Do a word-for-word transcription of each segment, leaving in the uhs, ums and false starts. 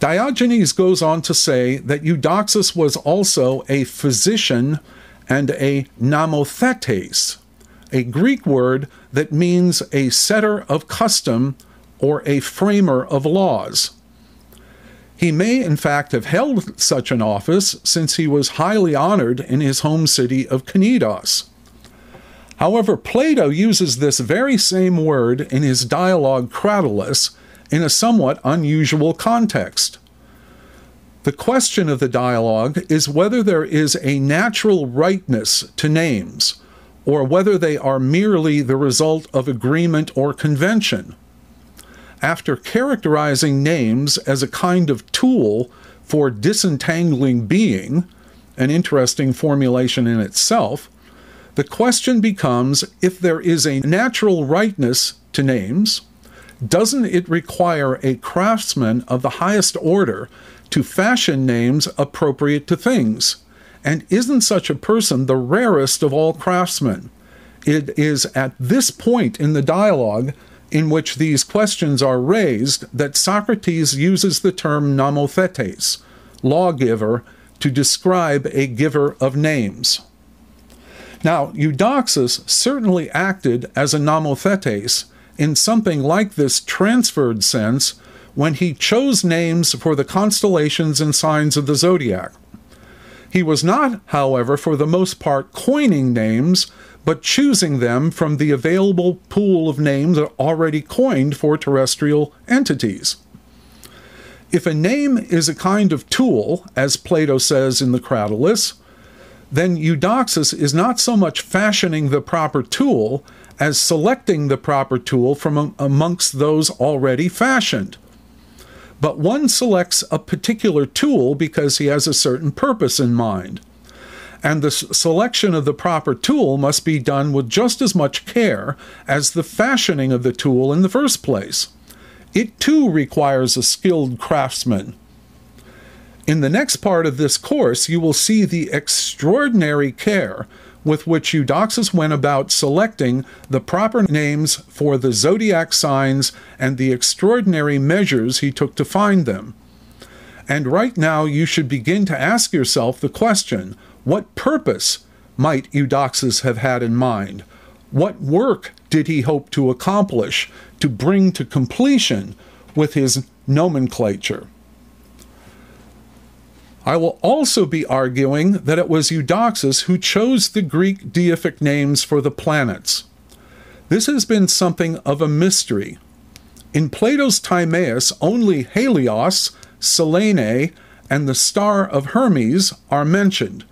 Diogenes goes on to say that Eudoxus was also a physician and a nomothetes, a Greek word that means a setter of custom or a framer of laws. He may, in fact, have held such an office since he was highly honored in his home city of Knidos. However, Plato uses this very same word in his dialogue Cratylus in a somewhat unusual context. The question of the dialogue is whether there is a natural rightness to names, or whether they are merely the result of agreement or convention. After characterizing names as a kind of tool for disentangling being, an interesting formulation in itself, the question becomes, if there is a natural rightness to names, doesn't it require a craftsman of the highest order to fashion names appropriate to things? And isn't such a person the rarest of all craftsmen? It is at this point in the dialogue in which these questions are raised that Socrates uses the term nomothetes, lawgiver, to describe a giver of names. Now, Eudoxus certainly acted as a nomothetes in something like this transferred sense when he chose names for the constellations and signs of the zodiac. He was not, however, for the most part, coining names, but choosing them from the available pool of names already coined for terrestrial entities. If a name is a kind of tool, as Plato says in the Cratylus, then Eudoxus is not so much fashioning the proper tool as selecting the proper tool from amongst those already fashioned. But one selects a particular tool because he has a certain purpose in mind, and the selection of the proper tool must be done with just as much care as the fashioning of the tool in the first place. It too requires a skilled craftsman. In the next part of this course, you will see the extraordinary care with which Eudoxus went about selecting the proper names for the zodiac signs and the extraordinary measures he took to find them. And right now you should begin to ask yourself the question, what purpose might Eudoxus have had in mind? What work did he hope to accomplish, to bring to completion with his nomenclature? I will also be arguing that it was Eudoxus who chose the Greek deific names for the planets. This has been something of a mystery. In Plato's Timaeus, only Helios, Selene, and the star of Hermes are mentioned.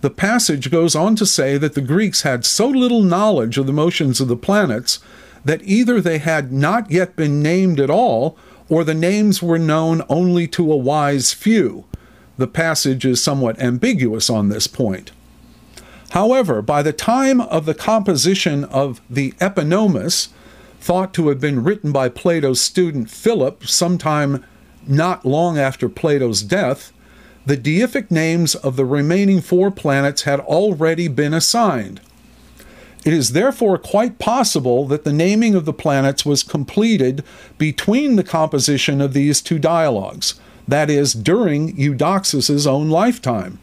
The passage goes on to say that the Greeks had so little knowledge of the motions of the planets that either they had not yet been named at all, or the names were known only to a wise few. The passage is somewhat ambiguous on this point. However, by the time of the composition of the Epinomis, thought to have been written by Plato's student Philip sometime not long after Plato's death, the deific names of the remaining four planets had already been assigned. It is therefore quite possible that the naming of the planets was completed between the composition of these two dialogues, that is, during Eudoxus's own lifetime.